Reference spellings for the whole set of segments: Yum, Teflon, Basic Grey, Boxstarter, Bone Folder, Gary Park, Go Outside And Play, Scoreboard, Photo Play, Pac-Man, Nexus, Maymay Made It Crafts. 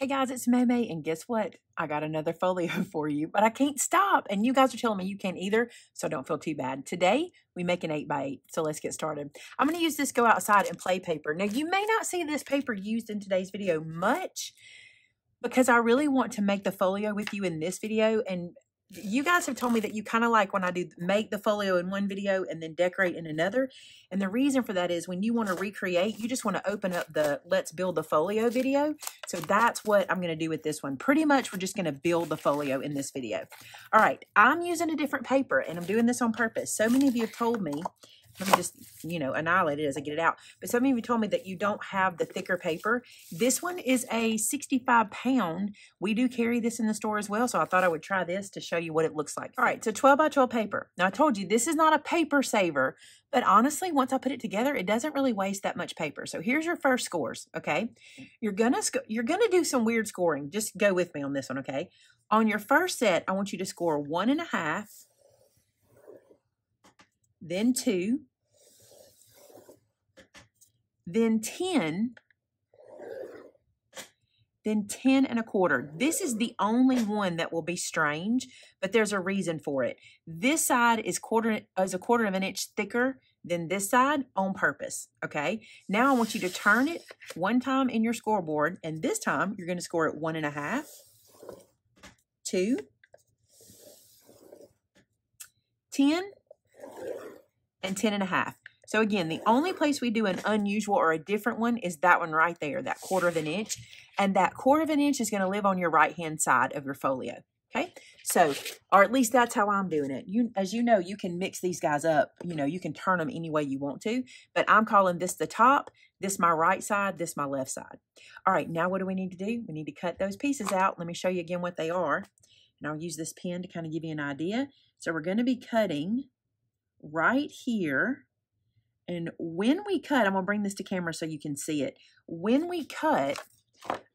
Hey guys, it's Maymay, and guess what? I got another folio for you, but I can't stop, and you guys are telling me you can't either, so don't feel too bad. Today, we make an 8x8, so let's get started. I'm going to use this Go Outside And Play paper. Now, you may not see this paper used in today's video much, because I really want to make the folio with you in this video, and you guys have told me that you kind of like when I do make the folio in one video and then decorate in another. And the reason for that is when you want to recreate, you just want to open up the Let's Build the Folio video. So that's what I'm going to do with this one. Pretty much we're just going to build the folio in this video. All right, I'm using a different paper and I'm doing this on purpose. So many of you have told me, let me just, you know, annihilate it as I get it out. But some of you told me that you don't have the thicker paper. This one is a 65 pound. We do carry this in the store as well. So I thought I would try this to show you what it looks like. All right, so 12x12 paper. Now I told you, this is not a paper saver, but honestly, once I put it together, it doesn't really waste that much paper. So here's your first scores, okay? You're gonna do some weird scoring. Just go with me on this one, okay? On your first set, I want you to score 1.5, then 2, then 10, then 10.25. This is the only one that will be strange, but there's a reason for it. This side is a quarter of an inch thicker than this side on purpose, okay? Now I want you to turn it one time in your scoreboard, and this time you're going to score it 1.5, 2, 10, and 10.5. So again, the only place we do an unusual or a different one is that one right there, that quarter of an inch. And that quarter of an inch is going to live on your right-hand side of your folio, okay? So, or at least that's how I'm doing it. As you know, you can mix these guys up. You know, you can turn them any way you want to, but I'm calling this the top, this my right side, this my left side. All right, now what do we need to do? We need to cut those pieces out. Let me show you again what they are. And I'll use this pen to kind of give you an idea. So we're going to be cutting right here. And when we cut, I'm going to bring this to camera so you can see it. When we cut,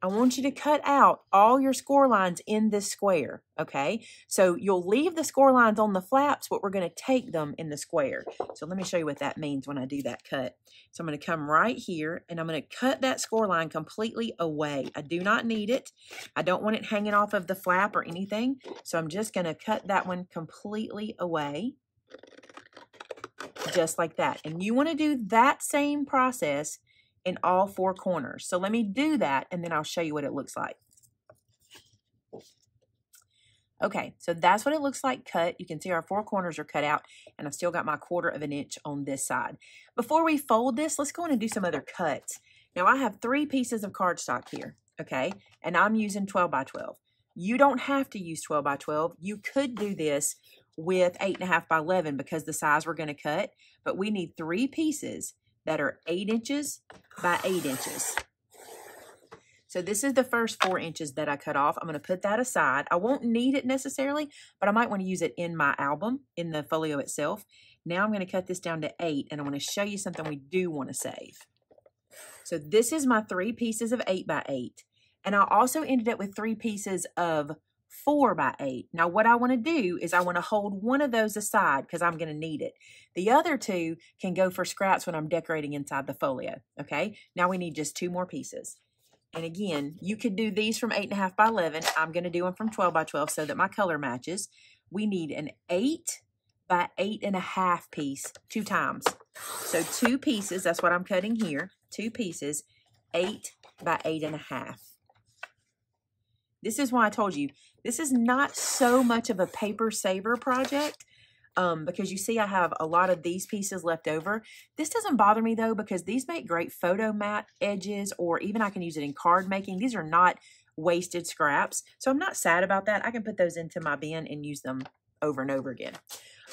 I want you to cut out all your score lines in this square, okay? So you'll leave the score lines on the flaps, but we're going to take them in the square. So let me show you what that means when I do that cut. So I'm going to come right here, and I'm going to cut that score line completely away. I do not need it. I don't want it hanging off of the flap or anything. So I'm just going to cut that one completely away. Just like that. And you want to do that same process in all four corners. So let me do that, and then I'll show you what it looks like. Okay, so that's what it looks like cut. You can see our four corners are cut out, and I've still got my quarter of an inch on this side. Before we fold this, let's go in and do some other cuts. Now, I have 3 pieces of cardstock here, okay? And I'm using 12x12. You don't have to use 12x12. You could do this with 8.5 by 11 because the size we're going to cut, but we need 3 pieces that are 8 inches by 8 inches. So this is the first 4 inches that I cut off. I'm going to put that aside. I won't need it necessarily, but I might want to use it in my album, in the folio itself. Now I'm going to cut this down to 8, and I want to show you something we do want to save. So this is my 3 pieces of 8x8, and I also ended up with 3 pieces of 4x8. Now what I want to do is I want to hold one of those aside because I'm going to need it. The other 2 can go for scraps when I'm decorating inside the folio. Okay, now we need just 2 more pieces. And again, you could do these from 8.5 by 11. I'm going to do them from 12x12 so that my color matches. We need an 8 by 8.5 piece 2 times. So 2 pieces, that's what I'm cutting here. 2 pieces, 8 by 8.5. This is why I told you, this is not so much of a paper saver project because you see I have a lot of these pieces left over. This doesn't bother me though because these make great photo mat edges, or even I can use it in card making. These are not wasted scraps. So I'm not sad about that. I can put those into my bin and use them over and over again.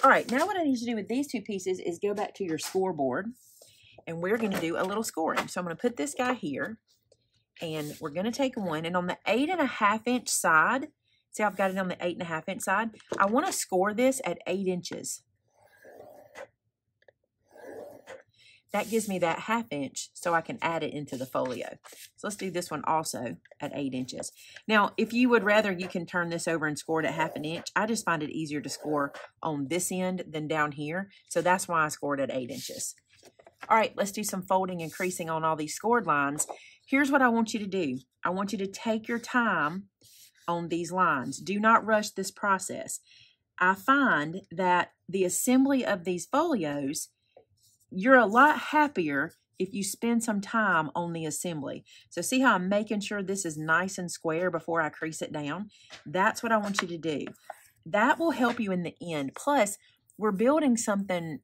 All right, now what I need to do with these 2 pieces is go back to your scoreboard, and we're going to do a little scoring. So I'm going to put this guy here. And we're going to take one, and on the 8.5 inch side, see I've got it on the 8.5 inch side, I want to score this at 8 inches. That gives me that ½ inch so I can add it into the folio. So let's do this one also at 8 inches. Now, if you would rather, you can turn this over and score it at ½ an inch. I just find it easier to score on this end than down here. So that's why I scored at 8 inches. All right, let's do some folding and creasing on all these scored lines. Here's what I want you to do. I want you to take your time on these lines. Do not rush this process. I find that the assembly of these folios, you're a lot happier if you spend some time on the assembly. So see how I'm making sure this is nice and square before I crease it down? That's what I want you to do. That will help you in the end. Plus, we're building something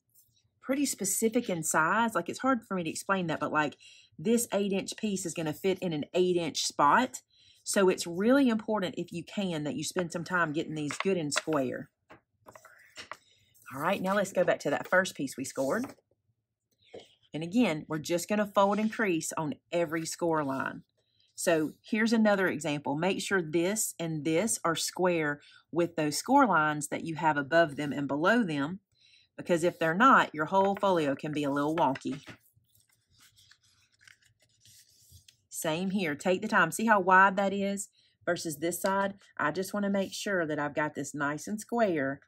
pretty specific in size. Like, it's hard for me to explain that, but like this 8-inch piece is going to fit in an 8-inch spot. So it's really important, if you can, that you spend some time getting these good and square. All right, now let's go back to that first piece we scored. And again, we're just going to fold and crease on every score line. So here's another example. Make sure this and this are square with those score lines that you have above them and below them, because if they're not, your whole folio can be a little wonky. Same here. Take the time. See how wide that is versus this side? I just want to make sure that I've got this nice and square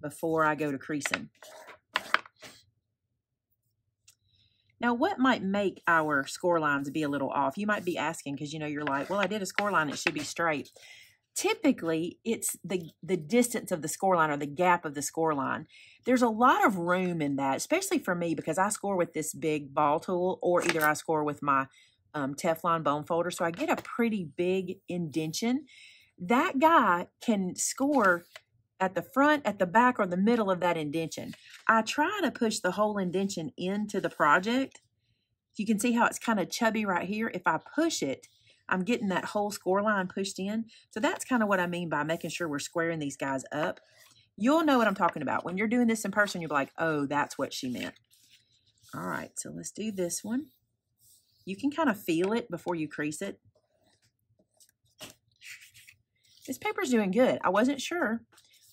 before I go to creasing. Now, what might make our score lines be a little off? You might be asking, because you know, you're like, well, I did a score line, it should be straight. Typically, it's the distance of the score line, or the gap of the score line. There's a lot of room in that, especially for me, because I score with this big ball tool, or either I score with my Teflon bone folder, so I get a pretty big indention. That guy can score at the front, at the back, or the middle of that indention. I try to push the whole indention into the project. You can see how it's kind of chubby right here. If I push it, I'm getting that whole score line pushed in. So that's kind of what I mean by making sure we're squaring these guys up. You'll know what I'm talking about. When you're doing this in person, you'll be like, oh, that's what she meant. All right, so let's do this one. You can kind of feel it before you crease it. This paper's doing good. I wasn't sure.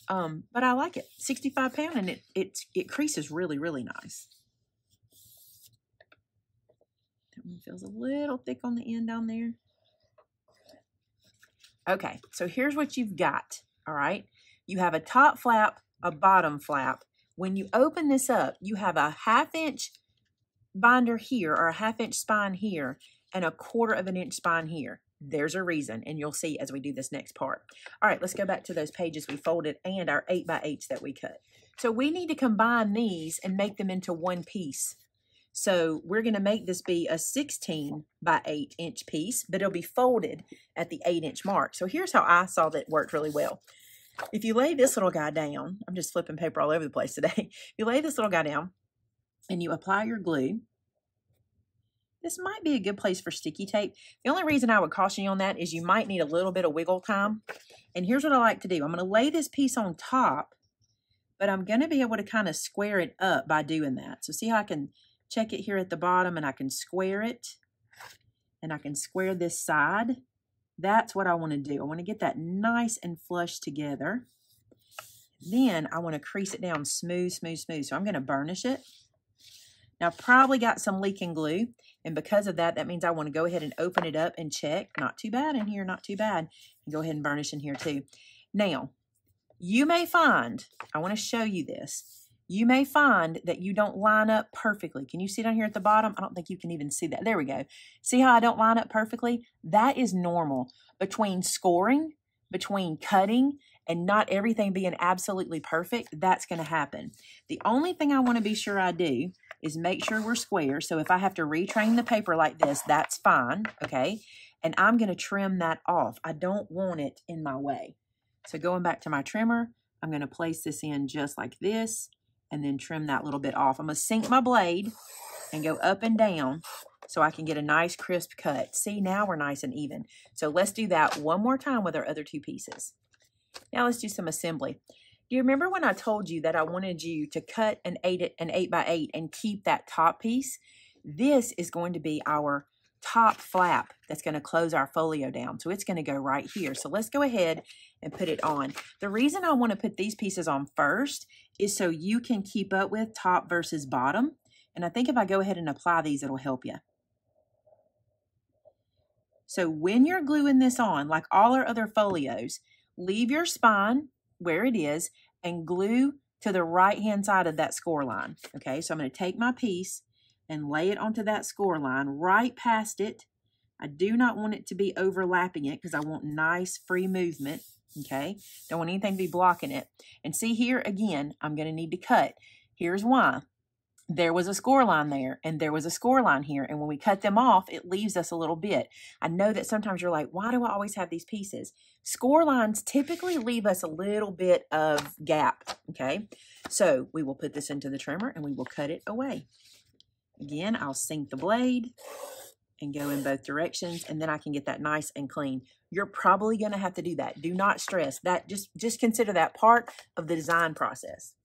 But I like it. 65 pound, and it creases really, really nice. That one feels a little thick on the end down there. Okay, so here's what you've got, all right? You have a top flap, a bottom flap. When you open this up, you have a 1/2 inch binder here, or a 1/2 inch spine here, and a 1/4 inch spine here. There's a reason, and you'll see as we do this next part. All right, let's go back to those pages we folded and our 8x8s that we cut. So we need to combine these and make them into one piece. So we're going to make this be a 16x8-inch piece, but it'll be folded at the 8-inch mark. So here's how I saw that worked really well. If you lay this little guy down, I'm just flipping paper all over the place today. You lay this little guy down and you apply your glue. This might be a good place for sticky tape. The only reason I would caution you on that is you might need a little bit of wiggle time. And here's what I like to do. I'm going to lay this piece on top, but I'm going to be able to kind of square it up by doing that. So see how I can check it here at the bottom, and I can square it, and I can square this side. That's what I want to do. I want to get that nice and flush together. Then I want to crease it down smooth, smooth, smooth. So I'm going to burnish it. Now, I've probably got some leaking glue, and because of that, that means I want to go ahead and open it up and check. Not too bad in here, not too bad. And go ahead and burnish in here too. Now, you may find, I want to show you this, you may find that you don't line up perfectly. Can you see down here at the bottom? I don't think you can even see that. There we go. See how I don't line up perfectly? That is normal. Between scoring, between cutting, and not everything being absolutely perfect, that's going to happen. The only thing I want to be sure I do is make sure we're square. So if I have to retrain the paper like this, that's fine, okay? And I'm gonna trim that off. I don't want it in my way. So going back to my trimmer, I'm gonna place this in just like this and then trim that little bit off. I'm gonna sink my blade and go up and down so I can get a nice crisp cut. See, now we're nice and even. So let's do that one more time with our other two pieces. Now let's do some assembly. Do you remember when I told you that I wanted you to cut an 8x8 and keep that top piece? This is going to be our top flap that's going to close our folio down. So it's going to go right here. So let's go ahead and put it on. The reason I want to put these pieces on first is so you can keep up with top versus bottom. And I think if I go ahead and apply these, it'll help you. So when you're gluing this on, like all our other folios, leave your spine where it is and glue to the right hand side of that score line. Okay, so I'm going to take my piece and lay it onto that score line, right past it, I do not want it to be overlapping it because I want nice free movement, okay? Don't want anything to be blocking it. And see here again, I'm going to need to cut. Here's why. There was a score line there, and there was a score line here, and when we cut them off, it leaves us a little bit. I know that sometimes you're like, why do I always have these pieces? Score lines typically leave us a little bit of gap, okay? So we will put this into the trimmer, and we will cut it away. Again, I'll sink the blade and go in both directions, and then I can get that nice and clean. You're probably going to have to do that. Do not stress. That just consider that part of the design process.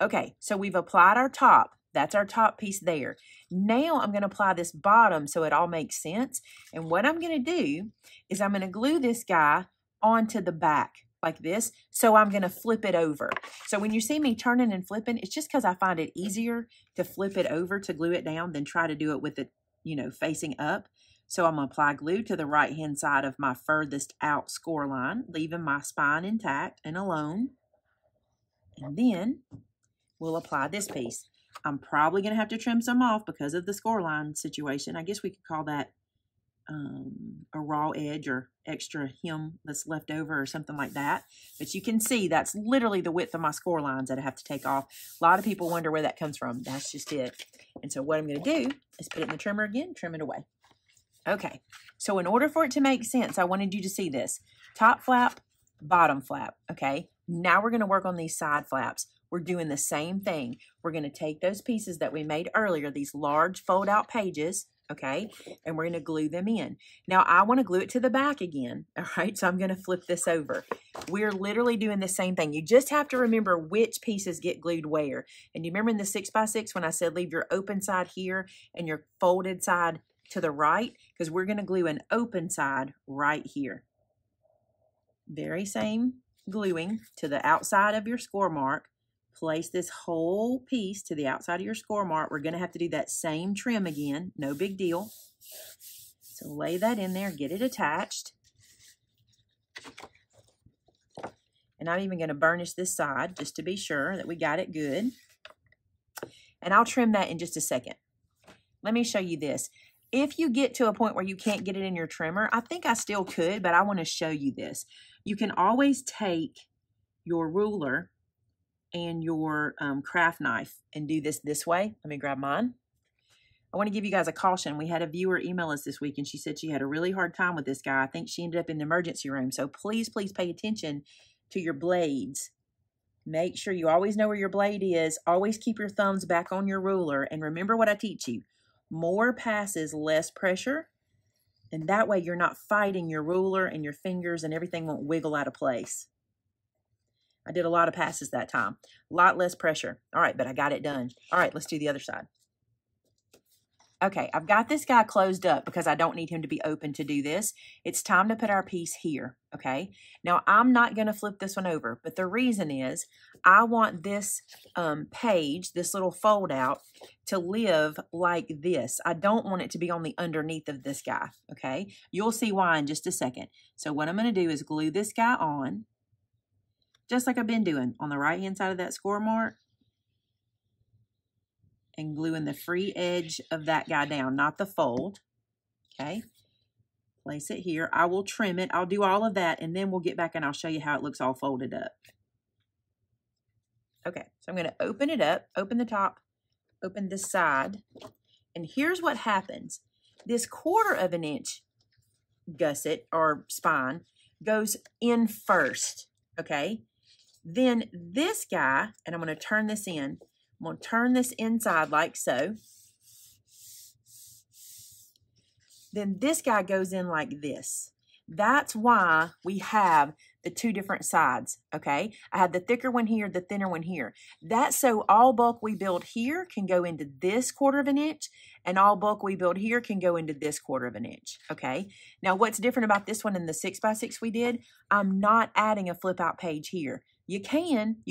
Okay, so we've applied our top. That's our top piece there. Now I'm going to apply this bottom so it all makes sense. And what I'm going to do is I'm going to glue this guy onto the back like this. So I'm going to flip it over. So when you see me turning and flipping, it's just because I find it easier to flip it over to glue it down than try to do it with it, you know, facing up. So I'm going to apply glue to the right-hand side of my furthest out score line, leaving my spine intact and alone. And then we'll apply this piece. I'm probably going to have to trim some off because of the score line situation. I guess we could call that a raw edge or extra hem that's left over or something like that. But you can see that's literally the width of my score lines that I have to take off. A lot of people wonder where that comes from. That's just it. And so what I'm going to do is put it in the trimmer again, trim it away. Okay, so in order for it to make sense, I wanted you to see this. Top flap, bottom flap, okay? Now we're going to work on these side flaps. We're doing the same thing. We're going to take those pieces that we made earlier, these large fold out pages, okay, and we're going to glue them in. Now I want to glue it to the back again, all right, so I'm going to flip this over. We're literally doing the same thing. You just have to remember which pieces get glued where. And you remember in the 6x6 when I said leave your open side here and your folded side to the right, because we're going to glue an open side right here. Very same gluing to the outside of your score mark. Place this whole piece to the outside of your score mark. We're going to have to do that same trim again. No big deal. So lay that in there. Get it attached. And I'm even going to burnish this side just to be sure that we got it good. And I'll trim that in just a second. Let me show you this. If you get to a point where you can't get it in your trimmer, I think I still could, but I want to show you this. You can always take your ruler and your craft knife and do this way. Let me grab mine. I want to give you guys a caution. We had a viewer email us this week and she said she had a really hard time with this guy. I think she ended up in the emergency room. So please, please pay attention to your blades. Make sure you always know where your blade is. Always keep your thumbs back on your ruler. And remember what I teach you. More passes, less pressure. And that way you're not fighting your ruler and your fingers and everything won't wiggle out of place. I did a lot of passes that time. A lot less pressure. All right, but I got it done. All right, let's do the other side. Okay, I've got this guy closed up because I don't need him to be open to do this. It's time to put our piece here, okay? Now, I'm not going to flip this one over, but the reason is I want this page, this little fold out, to live like this. I don't want it to be on the underneath of this guy, okay? You'll see why in just a second. So what I'm going to do is glue this guy on, just like I've been doing on the right-hand side of that score mark and gluing the free edge of that guy down, not the fold, okay? Place it here. I will trim it. I'll do all of that, and then we'll get back and I'll show you how it looks all folded up. Okay, so I'm going to open it up, open the top, open the side, and here's what happens. This 1/4 of an inch gusset or spine goes in first. Okay, then this guy, and I'm going to turn this in. I'm going to turn this inside like so. Then this guy goes in like this. That's why we have the two different sides, okay? I had the thicker one here, the thinner one here. That's so all bulk we build here can go into this 1/4 of an inch, and all bulk we build here can go into this 1/4 of an inch, okay? Now, what's different about this one in the 6x6 we did? I'm not adding a flip out page here. You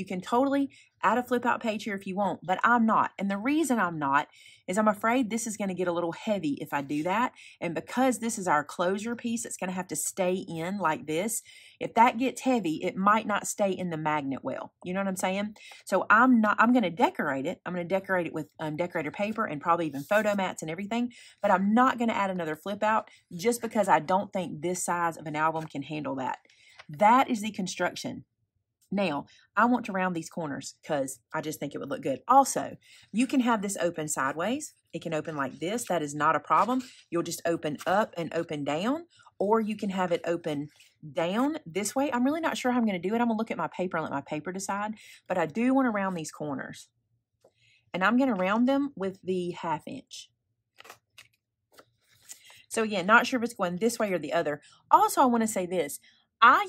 can totally add a flip out page here if you want, but I'm not. And the reason I'm not is I'm afraid this is going to get a little heavy if I do that. And because this is our closure piece, it's going to have to stay in like this. If that gets heavy, it might not stay in the magnet well. You know what I'm saying? So I'm going to decorate it. I'm going to decorate it with decorator paper and probably even photo mats and everything, but I'm not going to add another flip out just because I don't think this size of an album can handle that. That is the construction. Now, I want to round these corners because I just think it would look good. Also, you can have this open sideways. It can open like this. That is not a problem. You'll just open up and open down, or you can have it open down this way. I'm really not sure how I'm going to do it. I'm going to look at my paper and let my paper decide, but I do want to round these corners, and I'm going to round them with the 1/2 inch. So again, not sure if it's going this way or the other. Also, I want to say this. I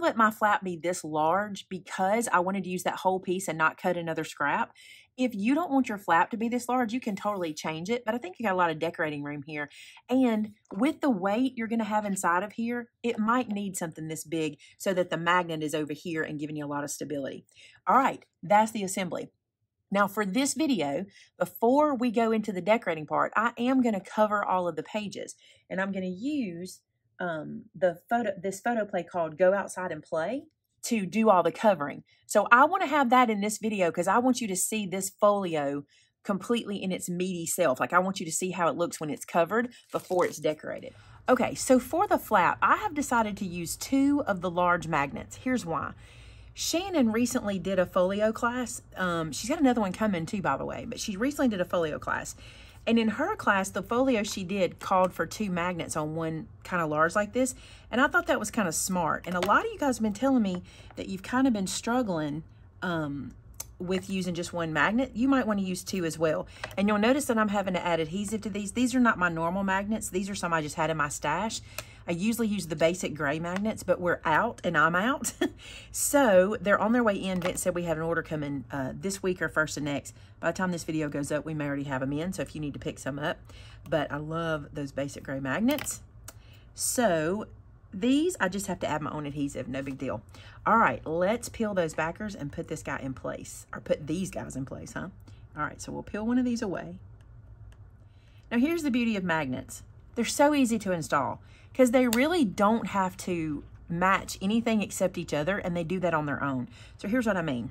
let my flap be this large because I wanted to use that whole piece and not cut another scrap. If you don't want your flap to be this large, you can totally change it, but I think you got a lot of decorating room here. And with the weight you're going to have inside of here, it might need something this big so that the magnet is over here and giving you a lot of stability. All right, that's the assembly. Now for this video, before we go into the decorating part, I am going to cover all of the pages, and I'm going to use this photo play called Go Outside And Play to do all the covering. So I want to have that in this video because I want you to see this folio completely in its meaty self. Like, I want you to see how it looks when it's covered before it's decorated. Okay, so for the flap, I have decided to use 2 of the large magnets. Here's why. Shannon recently did a folio class. She's got another one coming too, by the way, but she recently did a folio class. And in her class, the folio she did called for 2 magnets on one kind of large like this. And I thought that was kind of smart. And a lot of you guys have been telling me that you've kind of been struggling with using just 1 magnet. You might want to use 2 as well. And you'll notice that I'm having to add adhesive to these. These are not my normal magnets. These are some I just had in my stash. I usually use the Basic Grey magnets, but we're out and I'm out. So they're on their way in. Vince said we had an order coming this week or first of next. By the time this video goes up, we may already have them in. So if you need to pick some up, but I love those Basic Grey magnets. So these, I just have to add my own adhesive. No big deal. All right, let's peel those backers and put this guy in place, or put these guys in place, huh? All right, so we'll peel one of these away. Now here's the beauty of magnets. They're so easy to install because they really don't have to match anything except each other, and they do that on their own. So here's what I mean.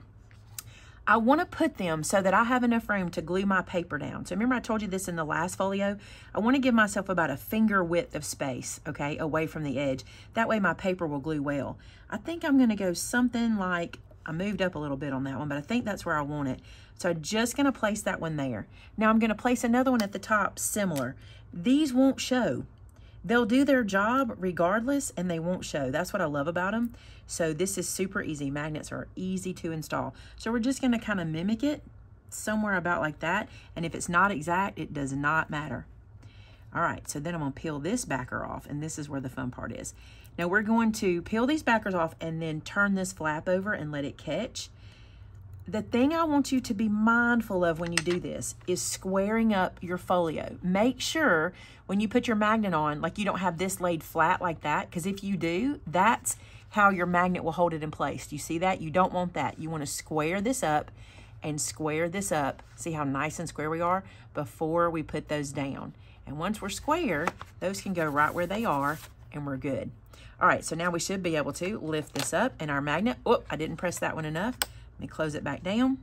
I want to put them so that I have enough room to glue my paper down. So remember I told you this in the last folio? I want to give myself about a finger width of space, okay, away from the edge. That way my paper will glue well. I think I'm going to go something like, I moved up a little bit on that one, but I think that's where I want it. So I'm just going to place that one there. Now I'm going to place another one at the top similar. These won't show. They'll do their job regardless, and they won't show. That's what I love about them. So this is super easy. Magnets are easy to install. So we're just going to kind of mimic it somewhere about like that. And if it's not exact, it does not matter. All right, so then I'm going to peel this backer off, and this is where the fun part is. Now we're going to peel these backers off and then turn this flap over and let it catch. The thing I want you to be mindful of when you do this is squaring up your folio. Make sure when you put your magnet on, like, you don't have this laid flat like that, because if you do, that's how your magnet will hold it in place. Do you see that? You don't want that. You want to square this up and square this up. See how nice and square we are before we put those down. And once we're square, those can go right where they are, and we're good. All right, so now we should be able to lift this up, and our magnet, oh, I didn't press that one enough. Let me close it back down,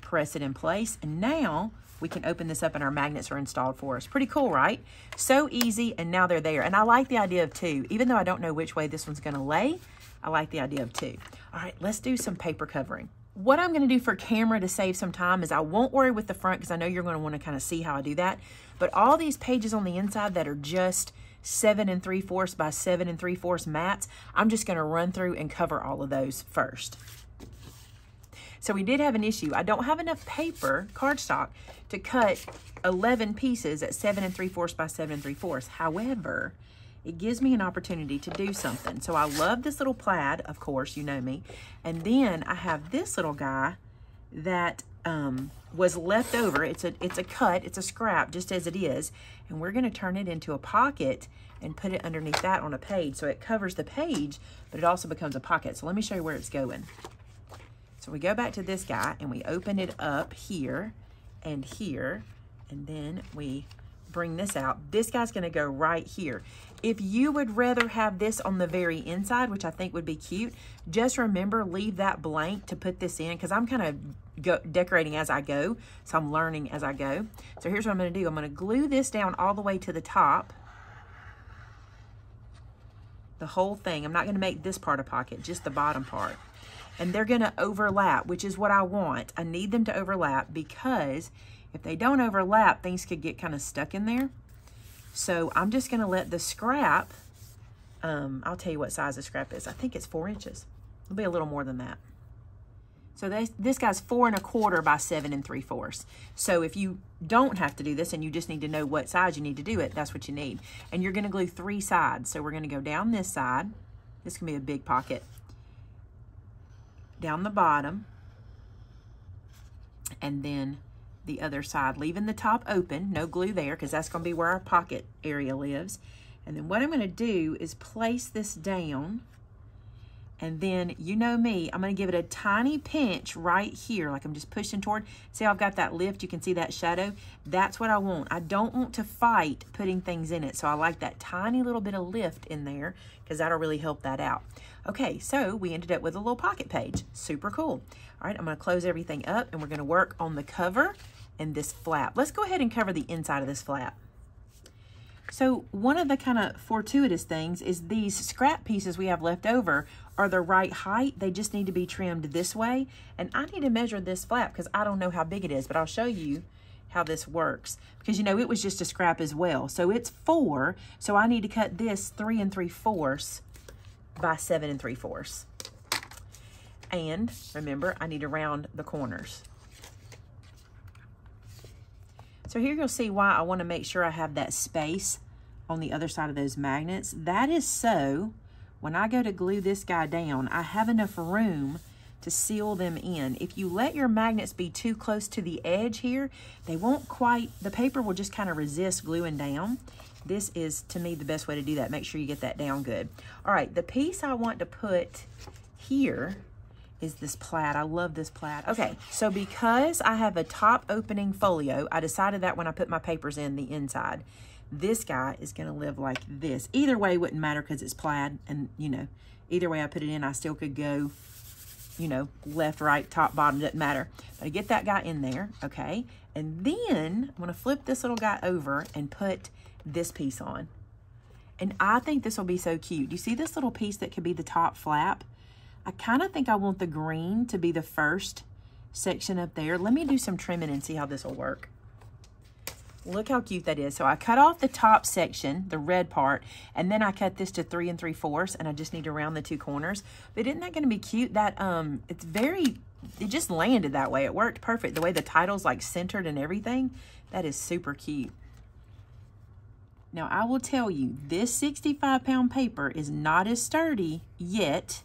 press it in place, and now we can open this up and our magnets are installed for us. Pretty cool, right? So easy, and now they're there. And I like the idea of 2. Even though I don't know which way this one's gonna lay, I like the idea of 2. All right, let's do some paper covering. What I'm gonna do for camera to save some time is I won't worry with the front because I know you're gonna wanna kind of see how I do that. But all these pages on the inside that are just 7 3/4 by 7 3/4 mats, I'm just gonna run through and cover all of those first. So we did have an issue. I don't have enough paper, cardstock, to cut 11 pieces at 7 3/4 by 7 3/4. However, it gives me an opportunity to do something. So I love this little plaid, of course, you know me. And then I have this little guy that was left over. It's a cut, it's a scrap just as it is, and we're going to turn it into a pocket and put it underneath that on a page. So it covers the page, but it also becomes a pocket. So let me show you where it's going. So we go back to this guy and we open it up here, and then we bring this out. This guy's going to go right here. If you would rather have this on the very inside, which I think would be cute, just remember, leave that blank to put this in, because I'm kind of decorating as I go, so I'm learning as I go. So here's what I'm going to do. I'm going to glue this down all the way to the top, the whole thing. I'm not going to make this part a pocket, just the bottom part. And they're going to overlap, which is what I want. I need them to overlap, because if they don't overlap, things could get kind of stuck in there. So I'm just going to let the scrap, I'll tell you what size the scrap is. I think it's 4 inches. It'll be a little more than that. So this guy's 4 1/4 by 7 3/4. So if you don't have to do this and you just need to know what size you need to do it, that's what you need. And you're going to glue 3 sides. So we're going to go down this side. This can be a big pocket. Down the bottom, and then the other side, leaving the top open, no glue there, because that's going to be where our pocket area lives. And then what I'm going to do is place this down, and then, you know me, I'm going to give it a tiny pinch right here, like I'm just pushing toward. See how I've got that lift? You can see that shadow. That's what I want. I don't want to fight putting things in it, so I like that tiny little bit of lift in there, because that'll really help that out. Okay, so we ended up with a little pocket page. Super cool. All right, I'm going to close everything up, and we're going to work on the cover and this flap. Let's go ahead and cover the inside of this flap. So one of the kind of fortuitous things is these scrap pieces we have left over are the right height. They just need to be trimmed this way. And I need to measure this flap because I don't know how big it is, but I'll show you how this works, because, you know, it was just a scrap as well. So it's 4. So I need to cut this 3 3/4 by 7 3/4. And remember, I need to round the corners. So here you'll see why I want to make sure I have that space on the other side of those magnets. That is so when I go to glue this guy down, I have enough room to seal them in. If you let your magnets be too close to the edge here, they won't quite, the paper will just kind of resist gluing down. This is, to me, the best way to do that. Make sure you get that down good. All right, the piece I want to put here is this plaid. I love this plaid. Okay, so because I have a top opening folio, I decided that when I put my papers in the inside, this guy is going to live like this. Either way wouldn't matter because it's plaid, and, you know, either way I put it in, I still could go, you know, left, right, top, bottom, doesn't matter. But I get that guy in there, okay? And then I'm going to flip this little guy over and put this piece on. And I think this will be so cute. Do you see this little piece that could be the top flap? I kind of think I want the green to be the first section up there. Let me do some trimming and see how this will work. Look how cute that is. So I cut off the top section, the red part, and then I cut this to 3 3/4, and I just need to round the 2 corners. But isn't that going to be cute? That it just landed that way. It worked perfect. The way the title's like centered and everything, that is super cute. Now I will tell you, this 65-pound paper is not as sturdy yet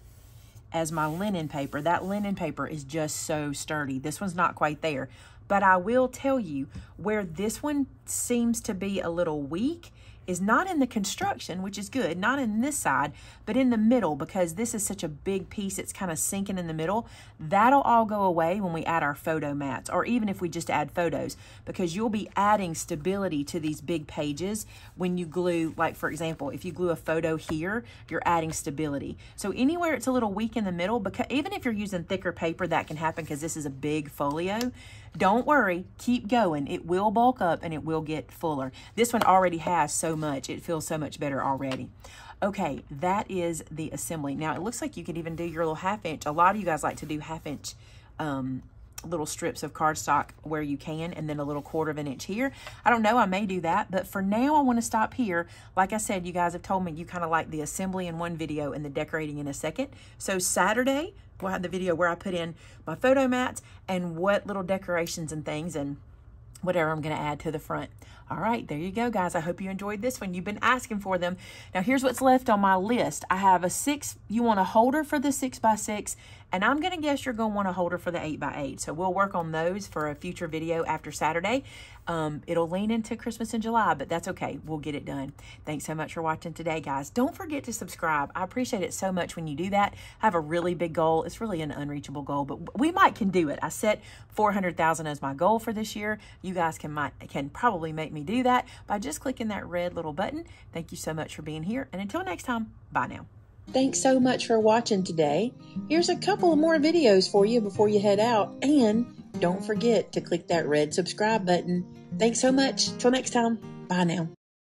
as my linen paper. That linen paper is just so sturdy. This one's not quite there. But I will tell you, where this one seems to be a little weak is not in the construction, which is good, not in this side, but in the middle, because this is such a big piece, it's kind of sinking in the middle. That'll all go away when we add our photo mats, or even if we just add photos, because you'll be adding stability to these big pages when you glue, like for example, if you glue a photo here, you're adding stability. So anywhere it's a little weak in the middle, because even if you're using thicker paper, that can happen because this is a big folio. Don't worry, keep going. It will bulk up and it will get fuller. This one already has so much. It feels so much better already. Okay, that is the assembly. Now, it looks like you could even do your little 1/2 inch. A lot of you guys like to do 1/2 inch little strips of cardstock where you can, and then a little 1/4 inch here. I don't know, I may do that, but for now I want to stop here. Like I said, you guys have told me you kind of like the assembly in one video and the decorating in a second. So Saturday, we'll have the video where I put in my photo mats and what little decorations and things and whatever I'm going to add to the front. All right, there you go, guys. I hope you enjoyed this one. You've been asking for them. Now, here's what's left on my list. I have a 6, you want a holder for the 6x6 And I'm going to guess you're going to want a holder for the 8x8. So we'll work on those for a future video after Saturday. It'll lean into Christmas in July, but that's okay. We'll get it done. Thanks so much for watching today, guys. Don't forget to subscribe. I appreciate it so much when you do that. I have a really big goal. It's really an unreachable goal, but we might can do it. I set 400,000 as my goal for this year. You guys can probably make me do that by just clicking that red little button. Thank you so much for being here. And until next time, bye now. Thanks so much for watching today. Here's a couple of more videos for you before you head out. And don't forget to click that red subscribe button. Thanks so much. Till next time. Bye now.